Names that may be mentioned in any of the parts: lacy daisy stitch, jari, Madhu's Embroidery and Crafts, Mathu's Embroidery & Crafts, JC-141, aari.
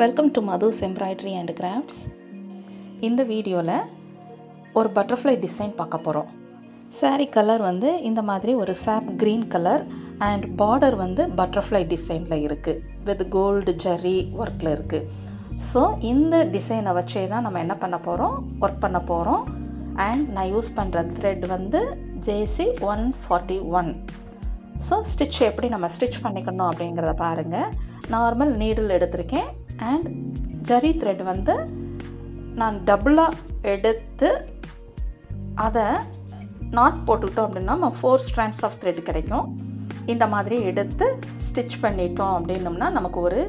Welcome to Madhu's Embroidery and Crafts. In the video la or butterfly design paaka porom. Saree color vande indha maadhiri or sap green color and border vande butterfly design la irukku with gold jari work la irukku. So indha design avache da nama enna panna porom work panna porom and na use pandra thread vande JC-141. So stitch eppadi nama stitch panikanum abingiradha paarenga. Normal needle eduthiruken and jari thread vande நான் டபுளாக எடுத்து அதை not போட்டுக்கிட்டோம் அப்படின்னா நம்ம 4 strands of thread கிடைக்கும். இந்த மாதிரி எடுத்து ஸ்டிச் பண்ணிட்டோம் அப்படின்னோம்னா நமக்கு ஒரு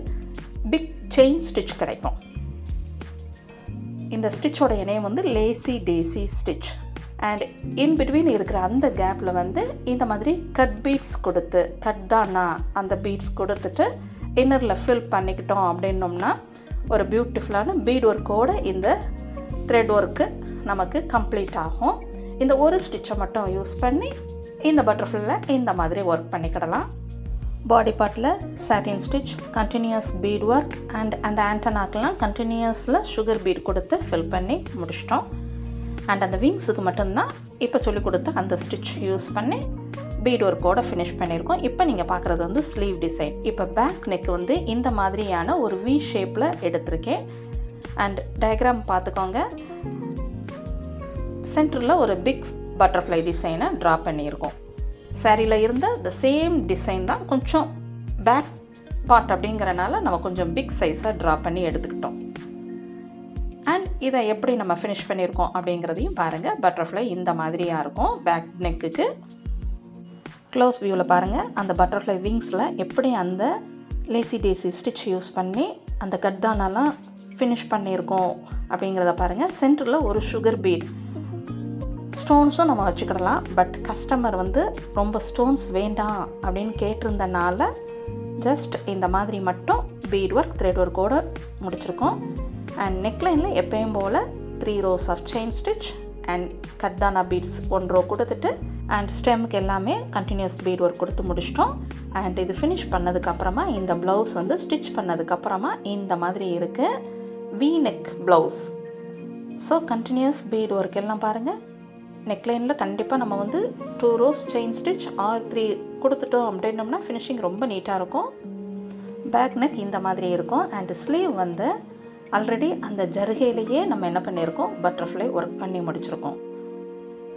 பிக் செயின் ஸ்டிச் கிடைக்கும். இந்த ஸ்டிச்சோட நேம் வந்து lazy daisy stitch. And in between இருக்கிற அந்த கேப்பில் வந்து இந்த மாதிரி கட் பீட்ஸ் கொடுத்து கட் தானா அந்த பீட்ஸ் கொடுத்துட்டு இன்னரில் ஃபில் பண்ணிக்கிட்டோம் அப்படின்னோம்னா ஒரு பியூட்டிஃபுல்லான பீட் ஒர்க்கோடு இந்த த்ரெட் ஒர்க்கு நமக்கு கம்ப்ளீட் ஆகும். இந்த ஒரு ஸ்டிச்சை மட்டும் யூஸ் பண்ணி இந்த பட்டர்ஃப்ளையில் இந்த மாதிரி ஒர்க் பண்ணிக்கிடலாம். பாடி பார்ட்டில் satin stitch, continuous bead work and அந்த ஆண்டனாக்கெலாம் கண்டினியூஸில் சுகர் பீட் கொடுத்து ஃபில் பண்ணி முடிச்சிட்டோம். அண்ட் அந்த விங்ஸுக்கு மட்டும்தான் இப்போ சொல்லி கொடுத்து அந்த ஸ்டிச் யூஸ் பண்ணி பீட் ஒர்க்கோடு ஃபினிஷ் பண்ணியிருக்கோம். இப்போ நீங்கள் பார்க்குறது வந்து ஸ்லீவ் டிசைன். இப்போ பேக் நெக் வந்து இந்த மாதிரியான ஒரு வி ஷேப்பில் எடுத்திருக்கேன். அண்ட் டயக்ராம் பார்த்துக்கோங்க, சென்டரில் ஒரு பிக் பட்டர்ஃப்ளை டிசைனை ட்ரா பண்ணியிருக்கோம். சாரியில் இருந்த இந்த சேம் டிசைன் தான் கொஞ்சம் பேக் பார்ட் அப்படிங்கிறனால நம்ம கொஞ்சம் பிக் சைஸாக ட்ரா பண்ணி எடுத்துக்கிட்டோம். அண்ட் இதை எப்படி நம்ம ஃபினிஷ் பண்ணியிருக்கோம் அப்படிங்கிறதையும் பாருங்கள். பட்டர்ஃப்ளை இந்த மாதிரியாக இருக்கும் பேக் நெக்குக்கு. க்ளோஸ் வியூவில் பாருங்கள் அந்த பட்டர்ஃப்ளை விங்ஸில் எப்படி அந்த லேசி டேசி ஸ்டிச் யூஸ் பண்ணி அந்த கட்தானெல்லாம் ஃபினிஷ் பண்ணியிருக்கோம் அப்படிங்கிறத பாருங்கள். சென்டரில் ஒரு சுகர் பீட் ஸ்டோன்ஸும் நம்ம வச்சுக்கிடலாம். பட் கஸ்டமர் வந்து ரொம்ப ஸ்டோன்ஸ் வேண்டாம் அப்படின்னு கேட்டிருந்தனால ஜஸ்ட் இந்த மாதிரி மட்டும் பீட் ஒர்க் த்ரெட் ஒர்க்கோடு முடிச்சிருக்கோம். அண்ட் நெக்லைனில் எப்பயும் போல் 3 rows of chain stitch and கட்தானா பீட்ஸ் 1 ரோ கொடுத்துட்டு அண்ட் ஸ்டெம்முக்கு எல்லாமே கண்டினியூஸ் பீட் ஒர்க் கொடுத்து முடிச்சிட்டோம். அண்ட் இது ஃபினிஷ் பண்ணதுக்கப்புறமா இந்த ப்ளவுஸ் வந்து ஸ்டிச் பண்ணதுக்கப்புறமா இந்த மாதிரி இருக்குது V neck blouse. So continuous bead work எல்லாம் பாருங்கள். நெக்லைனில் கண்டிப்பாக நம்ம வந்து 2 ரோஸ் செயின் ஸ்டிச் ஆர் 3 கொடுத்துட்டோம் அப்படின்னோம்னா ஃபினிஷிங் ரொம்ப நீட்டாக இருக்கும். பேக் நெக் இந்த மாதிரி இருக்கும். அண்ட் ஸ்லீவ் வந்து ஆல்ரெடி அந்த ஜருகையிலேயே நம்ம என்ன பண்ணியிருக்கோம் பட்டர்ஃப்ளை ஒர்க் பண்ணி முடிச்சிருக்கோம்.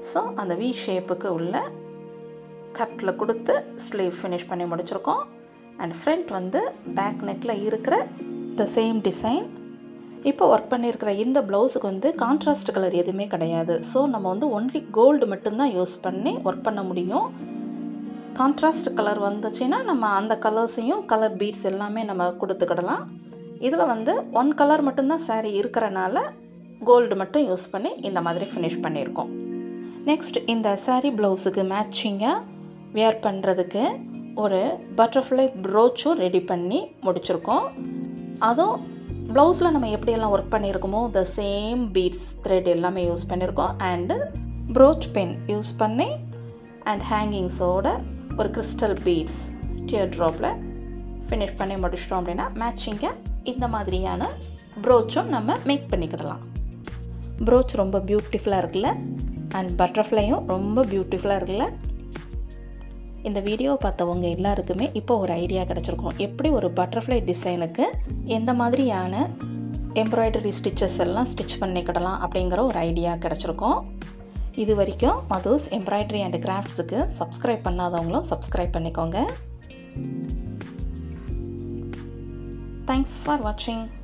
ஸோ அந்த வி ஷேப்புக்கு உள்ள கட்டில் கொடுத்து ஸ்லீவ் ஃபினிஷ் பண்ணி முடிச்சிருக்கோம். அண்ட் ஃப்ரண்ட் வந்து பேக் நெக்கில் இருக்கிற த சேம் டிசைன். இப்போ ஒர்க் பண்ணியிருக்கிற இந்த ப்ளவுஸுக்கு வந்து கான்ட்ராஸ்ட் கலர் எதுவுமே கிடையாது. ஸோ நம்ம வந்து ஒன்லி கோல்டு மட்டும்தான் யூஸ் பண்ணி ஒர்க் பண்ண முடியும். கான்ட்ராஸ்ட் கலர் வந்துச்சுன்னா நம்ம அந்த கலர்ஸையும் கலர் பீட்ஸ் எல்லாமே நம்ம கொடுத்துக்கிடலாம். இதில் வந்து 1 கலர் மட்டும்தான் சாரீ இருக்கிறனால கோல்டு மட்டும் யூஸ் பண்ணி இந்த மாதிரி ஃபினிஷ் பண்ணியிருக்கோம். நெக்ஸ்ட் இந்த சாரீ ப்ளவுஸுக்கு மேட்சிங்காக வியர் பண்ணுறதுக்கு ஒரு பட்டர்ஃப்ளை ப்ரோச்சும் ரெடி பண்ணி முடிச்சிருக்கோம். அதுவும் ப்ளவுஸில் நம்ம எப்படியெல்லாம் ஒர்க் பண்ணியிருக்கோமோ த சேம் பீட்ஸ் த்ரெட் எல்லாமே யூஸ் பண்ணியிருக்கோம். அண்டு ப்ரோச் பென் யூஸ் பண்ணி அண்ட் ஹேங்கிங்ஸோட ஒரு கிறிஸ்டல் பீட்ஸ் டியர் ட்ராப்பில் ஃபினிஷ் பண்ணி முடிச்சிட்டோம். அப்படின்னா மேட்சிங்காக இந்த மாதிரியான ப்ரோச்சும் நம்ம மேக் பண்ணிக்கிடலாம். ப்ரோச் ரொம்ப பியூட்டிஃபுல்லாக இருக்குல்ல, அண்ட் பட்டர்ஃப்ளையும் ரொம்ப பியூட்டிஃபுல்லாக இருக்குல்ல. இந்த வீடியோவை பார்த்தவங்க எல்லாருக்குமே இப்போ ஒரு ஐடியா கிடச்சிருக்கும் எப்படி ஒரு பட்டர்ஃப்ளை டிசைனுக்கு எந்த மாதிரியான எம்ப்ராய்டரி ஸ்டிச்சஸ் எல்லாம் ஸ்டிச் பண்ணிக்கிடலாம் அப்படிங்கிற ஒரு ஐடியா கிடச்சிருக்கும். இது வரைக்கும் மதுஸ் எம்ப்ராய்டரி அண்ட் கிராஃப்ட்ஸுக்கு சப்ஸ்கிரைப் பண்ணாதவங்களும் சப்ஸ்கிரைப் பண்ணிக்கோங்க. Thanks for watching.